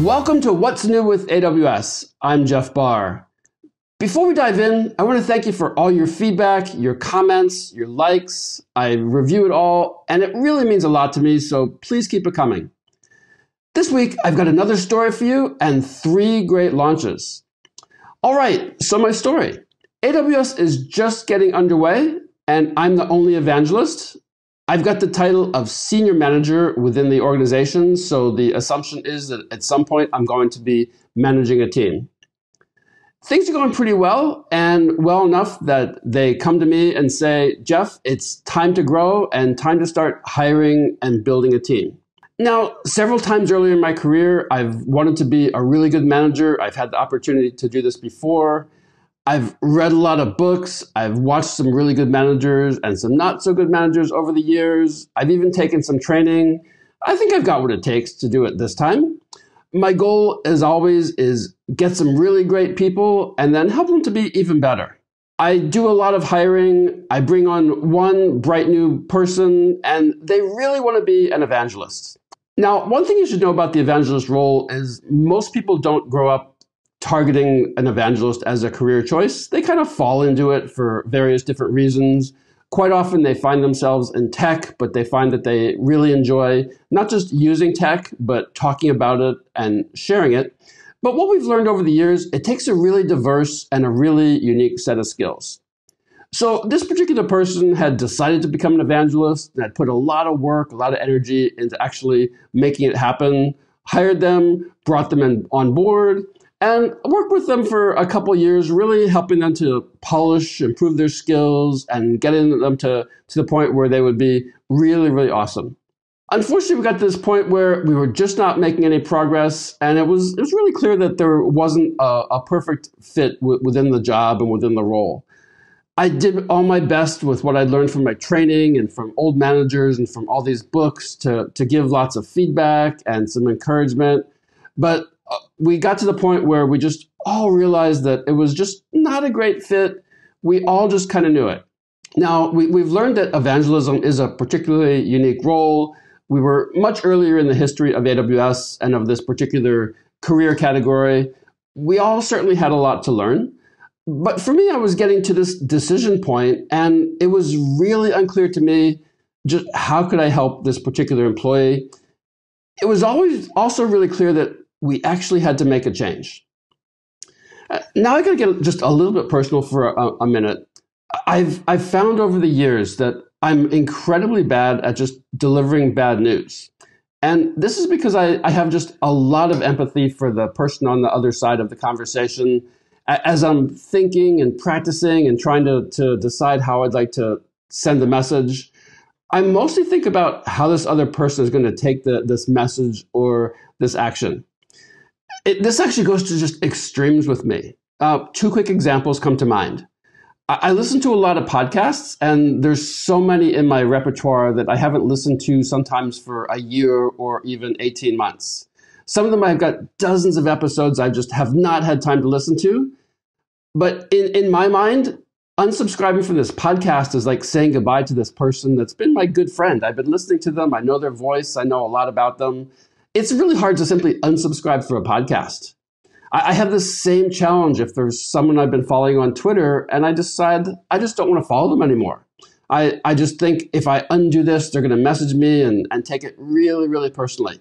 Welcome to What's New with AWS. I'm Jeff Barr. Before we dive in, I want to thank you for all your feedback, your comments, your likes. I review it all, and it really means a lot to me, so please keep it coming. This week, I've got another story for you and three great launches. All right, so my story. AWS is just getting underway, and I'm the only evangelist. I've got the title of senior manager within the organization, so the assumption is that at some point I'm going to be managing a team. Things are going pretty well, and well enough that they come to me and say, Jeff, it's time to grow and time to start hiring and building a team. Now, several times earlier in my career, I've wanted to be a really good manager. I've had the opportunity to do this before. I've read a lot of books, I've watched some really good managers and some not so good managers over the years. I've even taken some training. I think I've got what it takes to do it this time. My goal, as always, is get some really great people and then help them to be even better. I do a lot of hiring, I bring on one bright new person, and they really want to be an evangelist. Now, one thing you should know about the evangelist role is most people don't grow up targeting an evangelist as a career choice. They kind of fall into it for various different reasons. Quite often they find themselves in tech, but they find that they really enjoy not just using tech, but talking about it and sharing it. But what we've learned over the years, it takes a really diverse and a really unique set of skills. So this particular person had decided to become an evangelist and had put a lot of work, a lot of energy into actually making it happen, hired them, brought them on board, and worked with them for a couple years, really helping them to polish, improve their skills, and getting them to the point where they would be really, really awesome. Unfortunately, we got to this point where we were just not making any progress, and it was really clear that there wasn't a perfect fit within the job and within the role. I did all my best with what I'd learned from my training and from old managers and from all these books to give lots of feedback and some encouragement, but we got to the point where we just all realized that it was just not a great fit. We all just kind of knew it. Now, we've learned that evangelism is a particularly unique role. We were much earlier in the history of AWS and of this particular career category. We all certainly had a lot to learn. But for me, I was getting to this decision point, and it was really unclear to me just how could I help this particular employee. It was always also really clear that we actually had to make a change. Now I got to get just a little bit personal for a minute. I've found over the years that I'm incredibly bad at just delivering bad news. And this is because I have just a lot of empathy for the person on the other side of the conversation. As I'm thinking and practicing and trying to decide how I'd like to send the message, I mostly think about how this other person is going to take this message or this action. This actually goes to just extremes with me. Two quick examples come to mind. I listen to a lot of podcasts, and there's so many in my repertoire that I haven't listened to sometimes for a year or even 18 months. Some of them I've got dozens of episodes I just have not had time to listen to. But in my mind, unsubscribing from this podcast is like saying goodbye to this person that's been my good friend. I've been listening to them. I know their voice. I know a lot about them. It's really hard to simply unsubscribe for a podcast. I have the same challenge if there's someone I've been following on Twitter and I decide I just don't want to follow them anymore. I just think if I undo this, they're going to message me and take it really, really personally.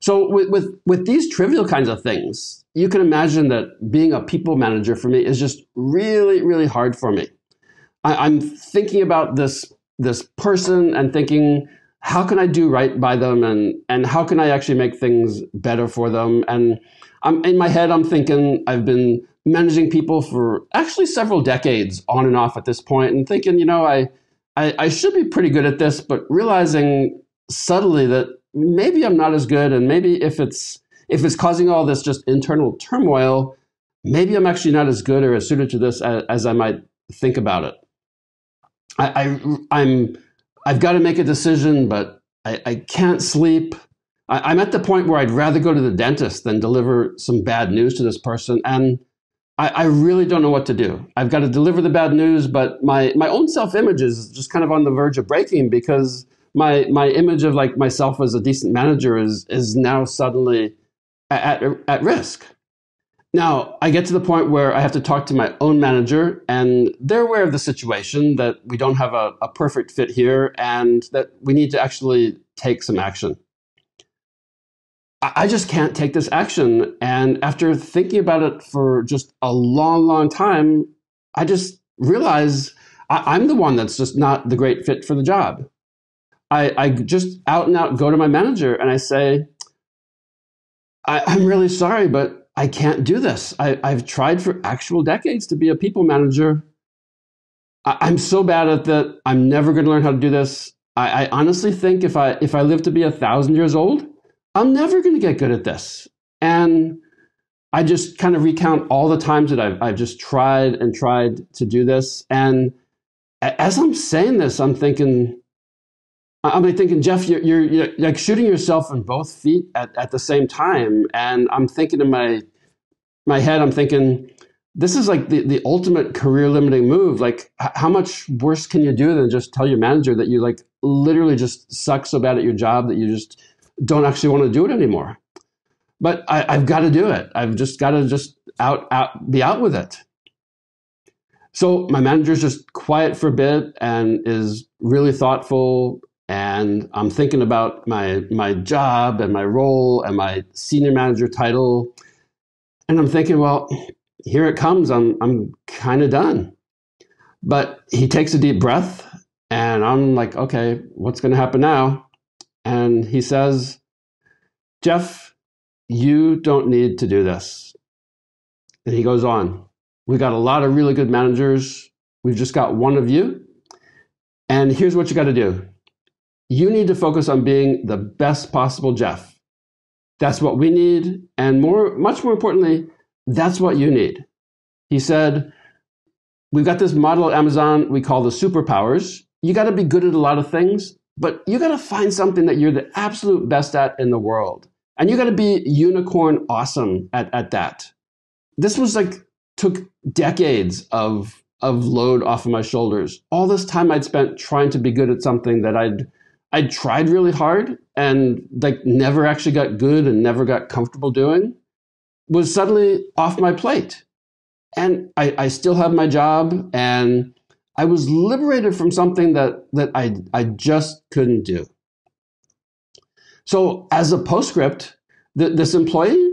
So with these trivial kinds of things, you can imagine that being a people manager for me is just really, really hard for me. I'm thinking about this person and thinking, how can I do right by them and how can I actually make things better for them? And in my head, I'm thinking I've been managing people for actually several decades on and off at this point and thinking, you know, I should be pretty good at this, but realizing subtly that maybe I'm not as good. And maybe if it's causing all this just internal turmoil, maybe I'm actually not as good or as suited to this as I might think about it. I've got to make a decision, but I can't sleep. I'm at the point where I'd rather go to the dentist than deliver some bad news to this person. And I really don't know what to do. I've got to deliver the bad news, but my own self-image is just kind of on the verge of breaking because my image of like myself as a decent manager is now suddenly at risk. Now, I get to the point where I have to talk to my own manager, and they're aware of the situation, that we don't have a perfect fit here and that we need to actually take some action. I just can't take this action. And after thinking about it for just a long, long time, I just realize I'm the one that's just not the great fit for the job. I just out and out go to my manager and I say, I'm really sorry, but I can't do this. I've tried for actual decades to be a people manager. I'm so bad at that. I'm never going to learn how to do this. I honestly think if I live to be 1,000 years old, I'm never going to get good at this. And I just kind of recount all the times that I've just tried and tried to do this. And as I'm saying this, I'm thinking, Jeff, you're like shooting yourself in both feet at the same time. And I'm thinking in my head, I'm thinking, this is like the ultimate career limiting move. Like, how much worse can you do than just tell your manager that you like literally just suck so bad at your job that you just don't actually want to do it anymore? But I've got to do it. I've just got to just be out with it. So my manager's just quiet for a bit and is really thoughtful. And I'm thinking about my job and my role and my senior manager title. And I'm thinking, well, here it comes. I'm kind of done. But he takes a deep breath and I'm like, okay, what's going to happen now? And he says, Jeff, you don't need to do this. And he goes on. We got a lot of really good managers. We've just got one of you. And here's what you got to do. You need to focus on being the best possible Jeff. That's what we need. And much more importantly, that's what you need. He said, we've got this model at Amazon we call the superpowers. You got to be good at a lot of things, but you got to find something that you're the absolute best at in the world. And you got to be unicorn awesome at that. This was like, took decades of load off of my shoulders. All this time I'd spent trying to be good at something that I'd tried really hard and like never actually got good and never got comfortable doing was suddenly off my plate. And I still have my job, and I was liberated from something that I just couldn't do. So as a postscript, this employee,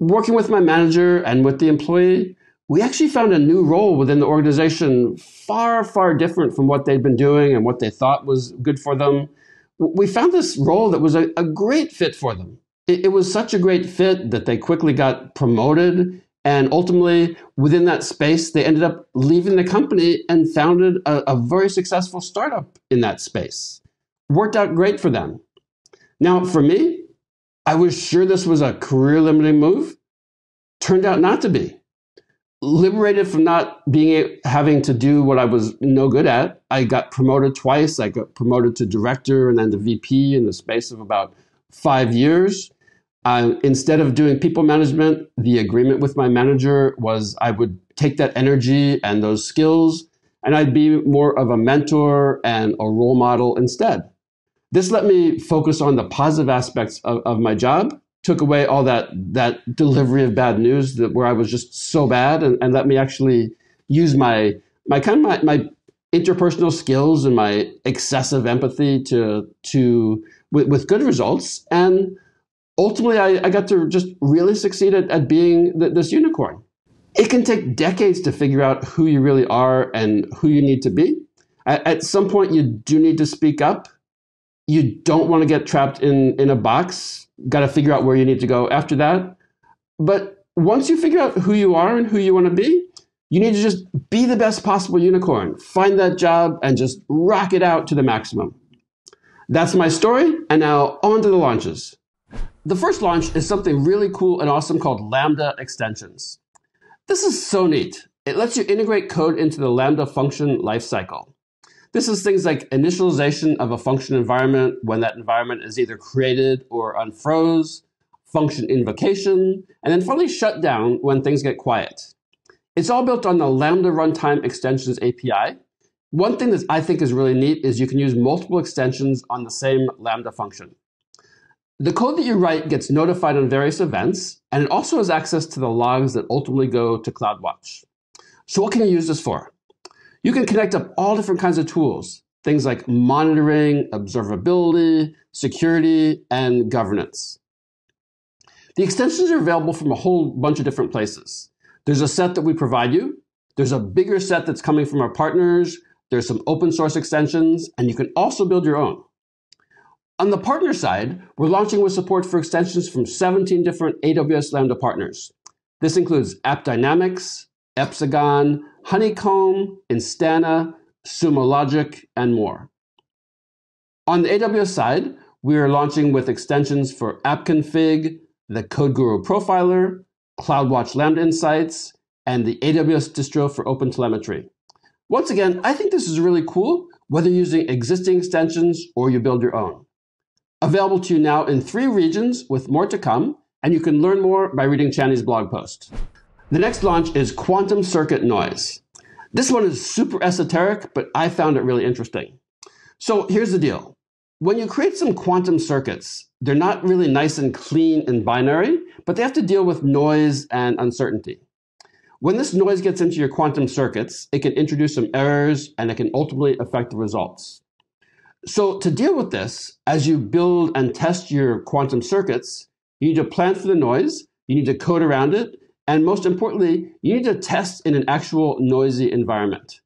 working with my manager and with the employee, we actually found a new role within the organization far, far different from what they'd been doing and what they thought was good for them. We found this role that was a great fit for them. It was such a great fit that they quickly got promoted. And ultimately, within that space, they ended up leaving the company and founded a very successful startup in that space. Worked out great for them. Now, for me, I was sure this was a career-limiting move. Turned out not to be. Liberated from not having to do what I was no good at. I got promoted twice. I got promoted to director and then to VP in the space of about 5 years. Instead of doing people management, the agreement with my manager was I would take that energy and those skills and I'd be more of a mentor and a role model instead. This let me focus on the positive aspects of my job. Took away all that delivery of bad news where I was just so bad, and let me actually use my interpersonal skills and my excessive empathy with good results. And ultimately, I got to just really succeed at being this unicorn. It can take decades to figure out who you really are and who you need to be. At some point, you do need to speak up. You don't want to get trapped in a box. Got to figure out where you need to go after that. But once you figure out who you are and who you want to be, you need to just be the best possible unicorn. Find that job and just rock it out to the maximum. That's my story. And now on to the launches. The first launch is something really cool and awesome called Lambda Extensions. This is so neat. It lets you integrate code into the Lambda function lifecycle. This is things like initialization of a function environment when that environment is either created or unfroze, function invocation, and then finally shutdown when things get quiet. It's all built on the Lambda Runtime Extensions API. One thing that I think is really neat is you can use multiple extensions on the same Lambda function. The code that you write gets notified on various events, and it also has access to the logs that ultimately go to CloudWatch. So what can you use this for? You can connect up all different kinds of tools, things like monitoring, observability, security, and governance. The extensions are available from a whole bunch of different places. There's a set that we provide you. There's a bigger set that's coming from our partners. There's some open source extensions, and you can also build your own. On the partner side, we're launching with support for extensions from 17 different AWS Lambda partners. This includes AppDynamics, Epsagon, Honeycomb, Instana, Sumo Logic, and more. On the AWS side, we are launching with extensions for AppConfig, the CodeGuru Profiler, CloudWatch Lambda Insights, and the AWS Distro for OpenTelemetry. Once again, I think this is really cool, whether using existing extensions or you build your own. Available to you now in 3 regions with more to come, and you can learn more by reading Chani's blog post. The next launch is Quantum Circuit Noise. This one is super esoteric, but I found it really interesting. So here's the deal. When you create some quantum circuits, they're not really nice and clean and binary, but they have to deal with noise and uncertainty. When this noise gets into your quantum circuits, it can introduce some errors and it can ultimately affect the results. So to deal with this, as you build and test your quantum circuits, you need to plan for the noise, you need to code around it, and most importantly, you need to test in an actual noisy environment.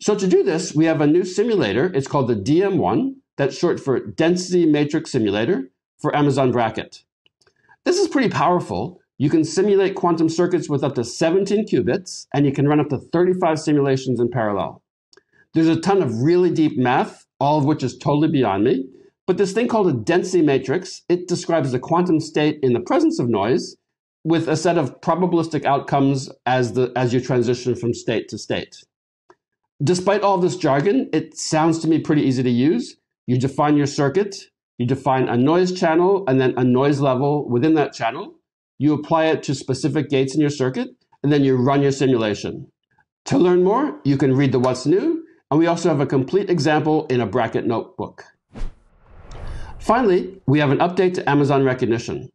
So to do this, we have a new simulator. It's called the DM1. That's short for Density Matrix Simulator for Amazon Braket. This is pretty powerful. You can simulate quantum circuits with up to 17 qubits, and you can run up to 35 simulations in parallel. There's a ton of really deep math, all of which is totally beyond me. But this thing called a density matrix, it describes the quantum state in the presence of noise with a set of probabilistic outcomes as you transition from state to state. Despite all this jargon, it sounds to me pretty easy to use. You define your circuit, you define a noise channel and then a noise level within that channel. You apply it to specific gates in your circuit, and then you run your simulation. To learn more, you can read the What's New, and we also have a complete example in a Braket notebook. Finally, we have an update to Amazon Rekognition.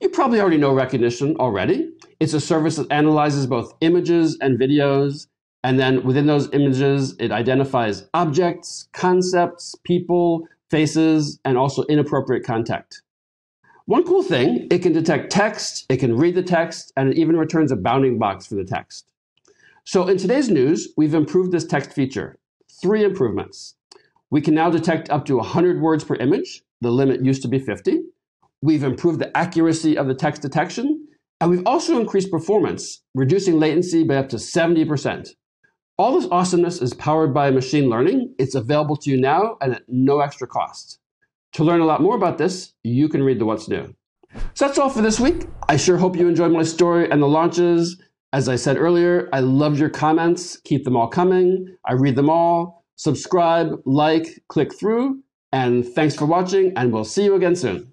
You probably already know Rekognition already. It's a service that analyzes both images and videos, and then within those images, it identifies objects, concepts, people, faces, and also inappropriate contact. One cool thing, it can detect text, it can read the text, and it even returns a bounding box for the text. So in today's news, we've improved this text feature. 3 improvements. We can now detect up to 100 words per image. The limit used to be 50. We've improved the accuracy of the text detection, and we've also increased performance, reducing latency by up to 70%. All this awesomeness is powered by machine learning. It's available to you now and at no extra cost. To learn a lot more about this, you can read the What's New. So that's all for this week. I sure hope you enjoyed my story and the launches. As I said earlier, I loved your comments. Keep them all coming. I read them all. Subscribe, like, click through, and thanks for watching, and we'll see you again soon.